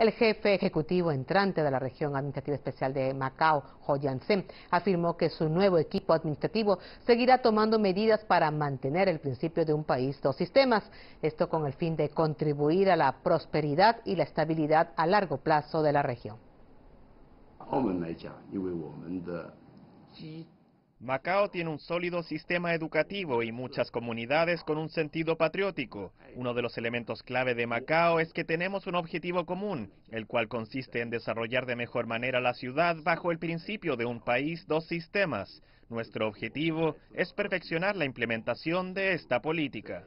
El jefe ejecutivo entrante de la Región Administrativa Especial de Macao, Ho Iat Seng, afirmó que su nuevo equipo administrativo seguirá tomando medidas para mantener el principio de un país, dos sistemas, esto con el fin de contribuir a la prosperidad y la estabilidad a largo plazo de la región. Macao tiene un sólido sistema educativo y muchas comunidades con un sentido patriótico. Uno de los elementos clave de Macao es que tenemos un objetivo común, el cual consiste en desarrollar de mejor manera la ciudad bajo el principio de un país, dos sistemas. Nuestro objetivo es perfeccionar la implementación de esta política.